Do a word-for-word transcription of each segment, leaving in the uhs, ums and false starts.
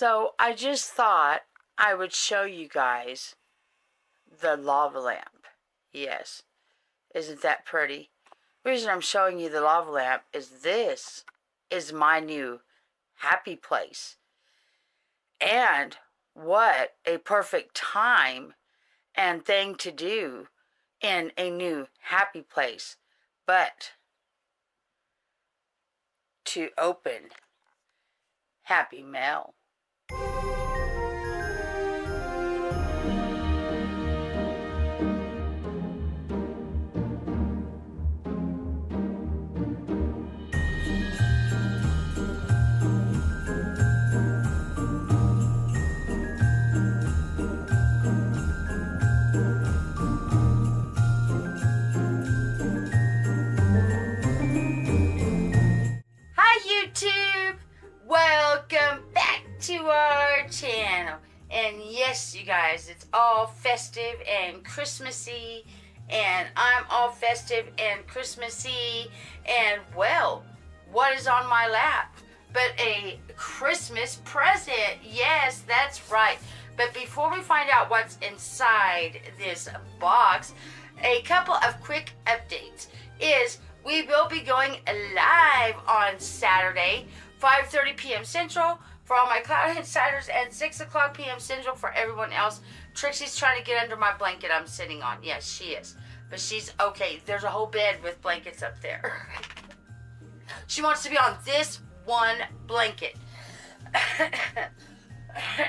So I just thought I would show you guys the lava lamp. Yes. Isn't that pretty? The reason I'm showing you the lava lamp is this is my new happy place. And what a perfect time and thing to do in a new happy place, but to open happy mail. Yes, you guys, it's all festive and Christmassy, and I'm all festive and Christmassy, and well, what is on my lap but a Christmas present? Yes, that's right. But before we find out what's inside this box, a couple of quick updates is we will be going live on Saturday, five thirty p m Central, for all my Cloud Insiders, and six o'clock p m Central for everyone else. Trixie's trying to get under my blanket I'm sitting on. Yes, she is. But she's okay. There's a whole bed with blankets up there. She wants to be on this one blanket.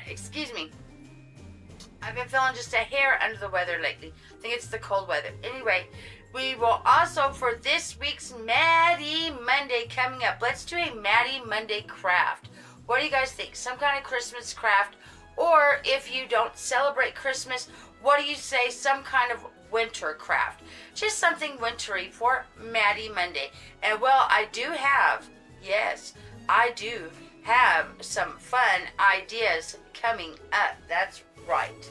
Excuse me. I've been feeling just a hair under the weather lately. I think it's the cold weather. Anyway, we will also, for this week's Maddie Monday coming up, let's do a Maddie Monday craft. What do you guys think? Some kind of Christmas craft, or if you don't celebrate Christmas, what do you say? Some kind of winter craft. Just something wintry for Maddie Monday. And well, I do have, yes, I do have some fun ideas coming up. That's right.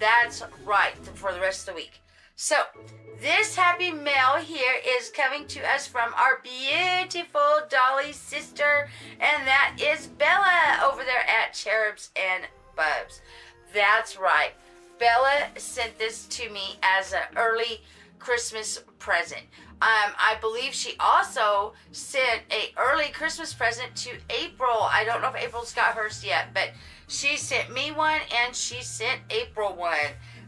That's right for the rest of the week. So this happy mail here is coming to us from our beautiful Dolly sister, and that is Bella over there at Cherubs and Bubs. That's right. Bella sent this to me as an early Christmas present. Um, I believe she also sent a early Christmas present to April. I don't know if April's got hers yet, but she sent me one and she sent April one.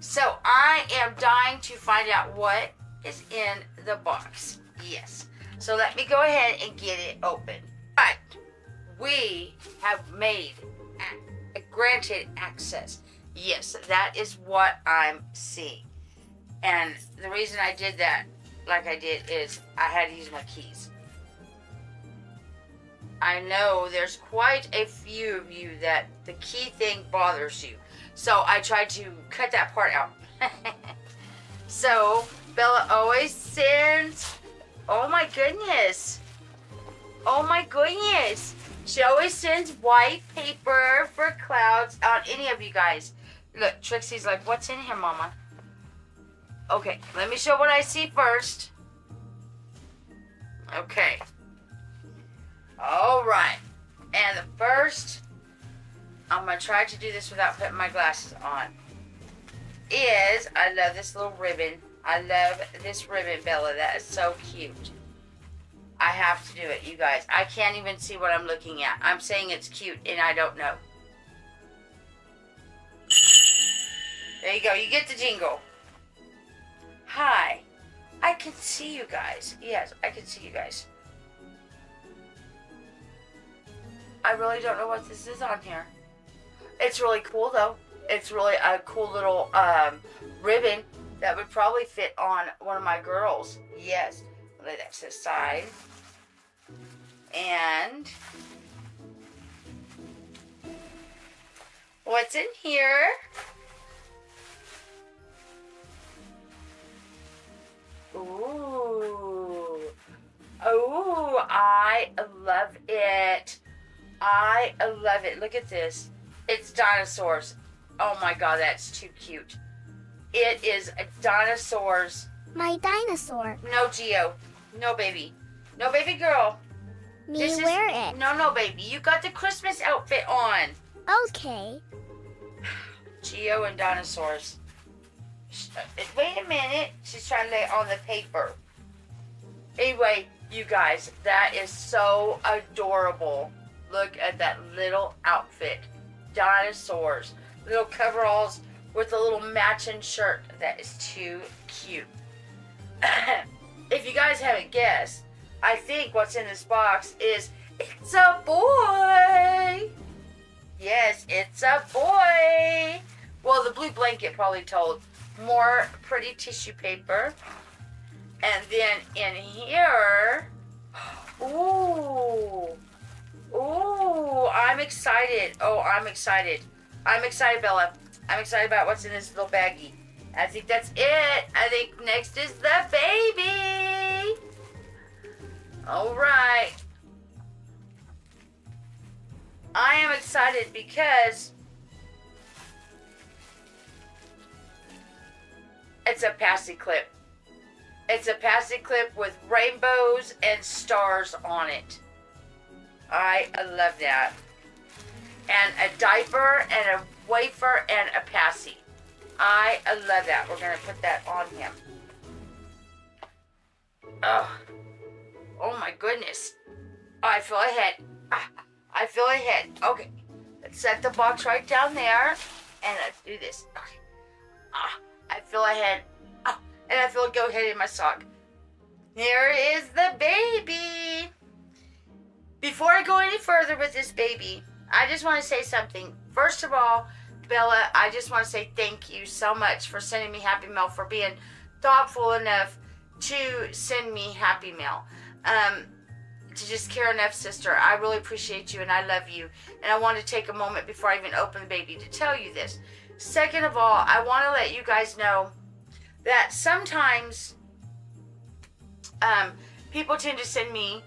So I am dying to find out what is in the box. Yes. So let me go ahead and get it open. But we have made, granted access. Yes, that is what I'm seeing. And the reason I did that like I did is I had to use my keys. I know there's quite a few of you that the key thing bothers you. So I tried to cut that part out. So Bella always sends, oh my goodness. Oh my goodness. She always sends white paper for clouds on any of you guys. Look, Trixie's like, what's in here, Mama? Okay, let me show what I see first. Okay. All right. And the first, I'm going to try to do this without putting my glasses on, is, I love this little ribbon. I love this ribbon, Bella. That is so cute. I have to do it, you guys. I can't even see what I'm looking at. I'm saying it's cute, and I don't know. There you go. You get the jingle. Hi. I can see you guys. Yes, I can see you guys. I really don't know what this is on here. It's really cool, though. It's really a cool little um, ribbon that would probably fit on one of my girls. Yes. Lay that to the side. And what's in here? Ooh. Ooh, I love it. I love it. Look at this. It's dinosaurs. Oh my god, that's too cute. It is dinosaurs. My dinosaur. No, Gio. No, baby. No, baby girl. Me this wear is, it. No, no, baby. You got the Christmas outfit on. Okay. Geo and dinosaurs. Wait a minute. She's trying to lay on the paper. Anyway, you guys, that is so adorable. Look at that little outfit. Dinosaurs. Little coveralls with a little matching shirt. That is too cute. If you guys haven't guessed, I think what's in this box is, it's a boy! Yes, it's a boy! Well, the blue blanket probably told. More pretty tissue paper. And then in here, ooh, ooh, I'm excited. Oh, I'm excited. I'm excited, Bella. I'm excited about what's in this little baggie. I think that's it. I think next is the baby. All right. I am excited because it's a passy clip. It's a passy clip with rainbows and stars on it. I love that. And a diaper and a wafer and a passy. I love that. We're going to put that on him. Oh, oh my goodness. I feel a head. I feel a head. Okay. Let's set the box right down there. And let's do this. Okay. Ah, I feel a head. Ah, and I feel a goat head in my sock. There is the baby. Before I go any further with this baby, I just want to say something. First of all, Bella, I just want to say thank you so much for sending me Happy Mail, for being thoughtful enough to send me Happy Mail. Um, to just care enough, sister. I really appreciate you and I love you. And I want to take a moment before I even open the baby to tell you this. Second of all, I want to let you guys know that sometimes um, people tend to send me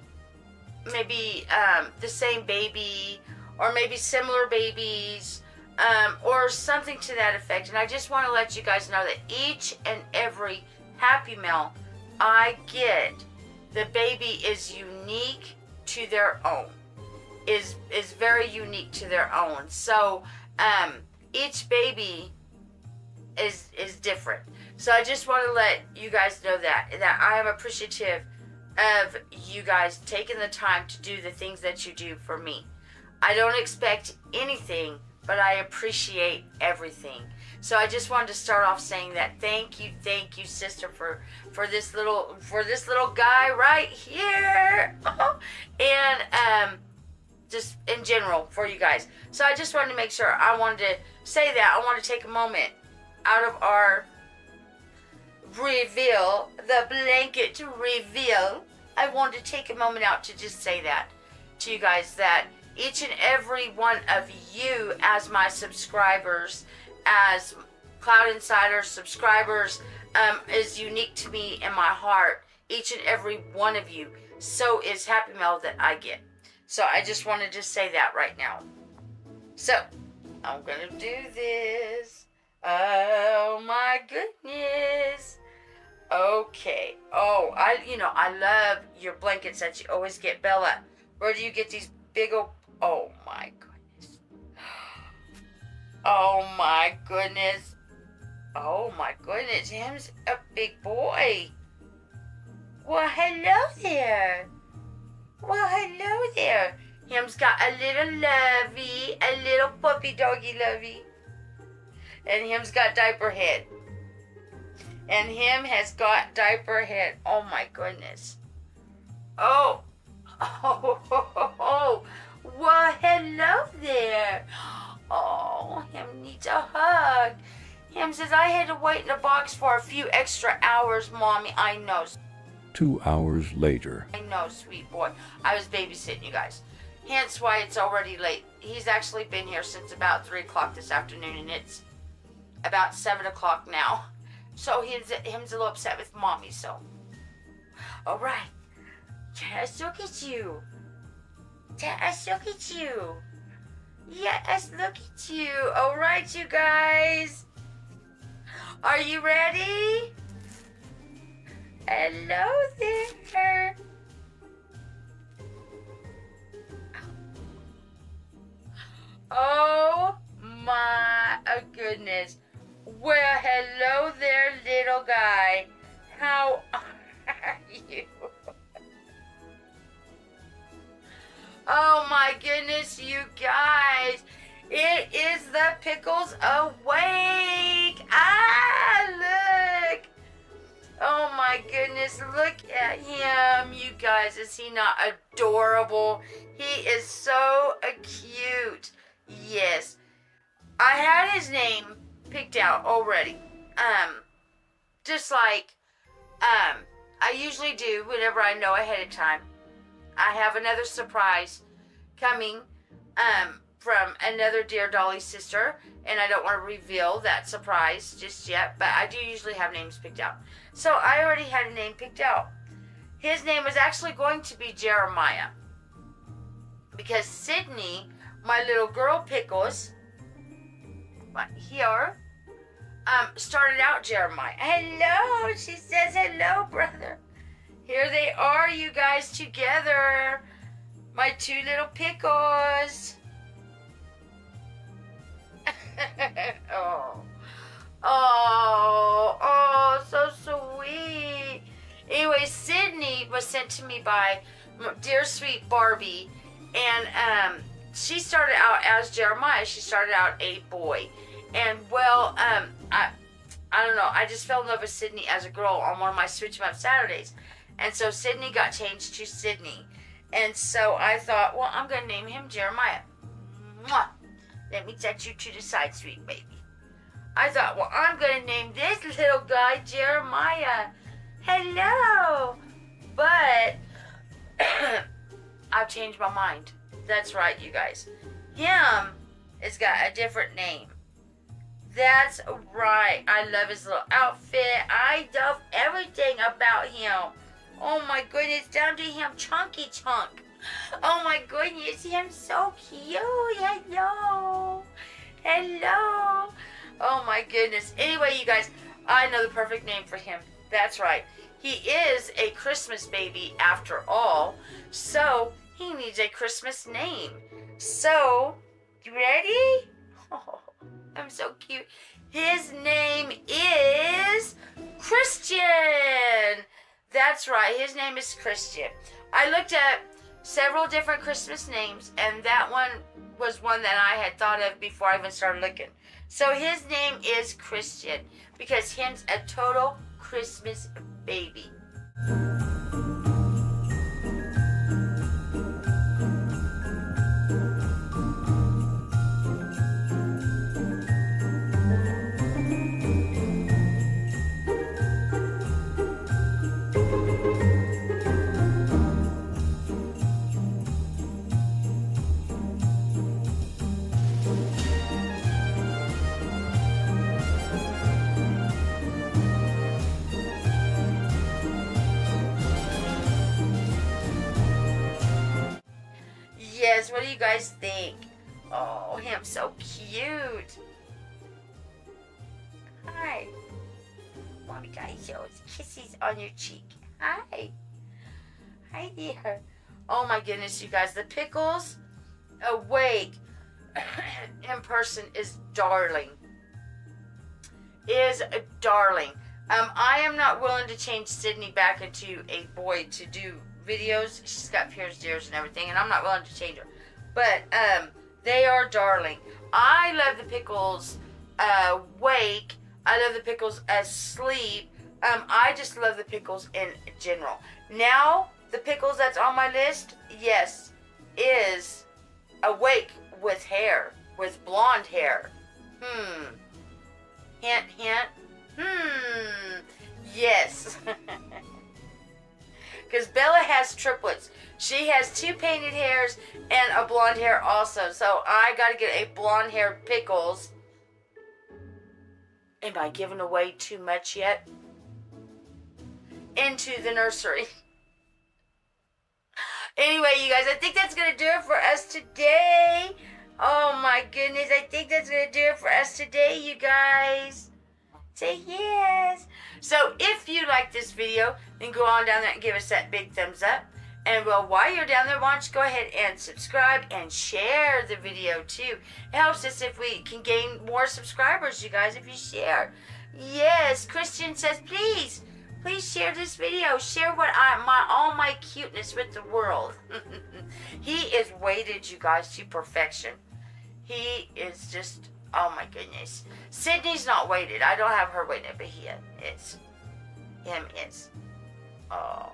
maybe um, the same baby or maybe similar babies. Um, or something to that effect. And I just want to let you guys know that each and every Happy Mail I get, the baby is unique to their own. Is is very unique to their own. So um, each baby is is different. So I just want to let you guys know that that I am appreciative of you guys taking the time to do the things that you do for me. I don't expect anything, but I appreciate everything. So I just wanted to start off saying that thank you, thank you, sister, for for this little for this little guy right here, and um, just in general for you guys. So I just wanted to make sure I wanted to say that I want to take a moment out of our reveal, the blanket reveal. I wanted to take a moment out to just say that to you guys, that each and every one of you as my subscribers, as Cloud Insiders subscribers, um, is unique to me in my heart. Each and every one of you. So is Happy Mail that I get. So I just wanted to say that right now. So I'm going to do this. Oh my goodness. Okay. Oh, I you know, I love your blankets that you always get, Bella. Where do you get these big old... Oh my goodness. Oh my goodness. Oh my goodness. Him's a big boy. Well, hello there. Well, hello there. Him's got a little lovey, a little puppy doggy lovey. And him's got diaper head. And him has got diaper head. Oh my goodness. Oh. Oh, oh, oh, oh, well, hello there. Oh, him needs a hug. Him says, I had to wait in the box for a few extra hours, Mommy. I know. Two hours later. I know, sweet boy. I was babysitting you guys. Hence why it's already late. He's actually been here since about three o'clock this afternoon, and it's about seven o'clock now. So him's, him's a little upset with Mommy, so. All right. Yes, look at you. Yes, look at you. Yes, look at you. All right, you guys. Are you ready? Hello there. Oh my goodness. Well, hello there, little guy. How are you? Oh my goodness, you guys. It is the Pickles Awake. Ah, look. Oh my goodness, look at him. You guys, is he not adorable? He is so cute. Yes. I had his name picked out already. Um, just like um, I usually do whenever I know ahead of time. I have another surprise coming um, from another Dear Dolly sister, and I don't want to reveal that surprise just yet, but I do usually have names picked out. So I already had a name picked out. His name was actually going to be Jeremiah, because Sydney, my little girl Pickles, right here, um, started out Jeremiah. Hello, she says hello, brother. Here they are, you guys, together. My two little Pickles. Oh. Oh. Oh, so sweet. Anyway, Sydney was sent to me by dear sweet Barbie. And um, she started out as Jeremiah. She started out a boy. And, well, um, I, I don't know. I just fell in love with Sydney as a girl on one of my Switching Up Saturdays. And so Sydney got changed to Sydney. And so I thought, well, I'm going to name him Jeremiah. Mwah. Let me set you to the side, sweet baby. I thought, well, I'm going to name this little guy Jeremiah. Hello. But I've changed my mind. That's right, you guys. Him has got a different name. That's right. I love his little outfit. I love everything about him. Oh my goodness, down to him, Chunky Chunk. Oh my goodness, him so cute. Hello. Hello. Oh my goodness. Anyway, you guys, I know the perfect name for him. That's right. He is a Christmas baby after all, so he needs a Christmas name. So, you ready? Oh, I'm so cute. His name is Christian. That's right. His name is Christian. I looked at several different Christmas names, and that one was one that I had thought of before I even started looking. So his name is Christian, because him's a total Christmas baby. What do you guys think? Oh, him so cute. Hi. Mommy got those kisses on your cheek. Hi. Hi there. Oh my goodness, you guys. The Pickles Awake in person is darling. Is a darling. Um, I am not willing to change Sydney back into a boy to do videos. She's got pierced ears and everything, and I'm not willing to change her. But um, they are darling. I love the Pickles uh, Awake. I love the Pickles Asleep. Um, I just love the Pickles in general. Now, the Pickles that's on my list, yes, is Awake with hair, with blonde hair. Hmm. Hint, hint. Hmm. Yes. Because Bella has triplets. She has two painted hairs and a blonde hair also. So I got to get a blonde hair Pickles. Am I giving away too much yet? Into the nursery. Anyway, you guys, I think that's going to do it for us today. Oh my goodness, I think that's going to do it for us today, you guys. Say yes. So if you like this video, then go on down there and give us that big thumbs up. And well, while you're down there, why don't you go ahead and subscribe and share the video too. It helps us if we can gain more subscribers, you guys, if you share. Yes, Christian says, please, please share this video. Share what I, my all my cuteness with the world. He is weighted, you guys, to perfection. He is just, oh my goodness. Sydney's not weighted. I don't have her weighted, but he is. Him is. Oh.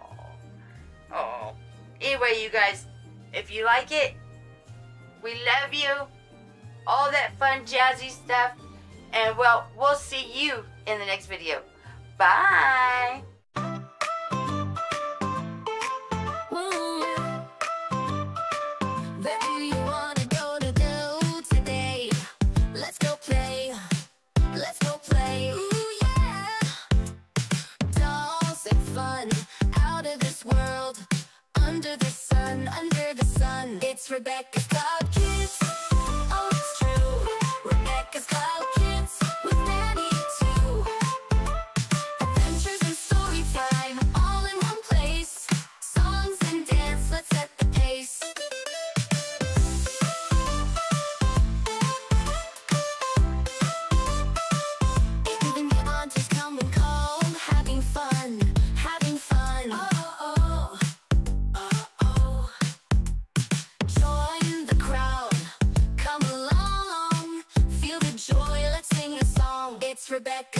Oh. Anyway, you guys, if you like it, we love you. All that fun, jazzy stuff. And, well, we'll see you in the next video. Bye. It's Rebecca's Cloud Kids. Oh, it's true. Rebecca's Cloud Kids with Maddie too. Adventures and story time, all in one place. Songs and dance, let's set the pace. Even the aunties come and call, having fun, having fun. Oh. Rebecca.